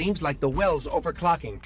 Seems like the well's overclocking.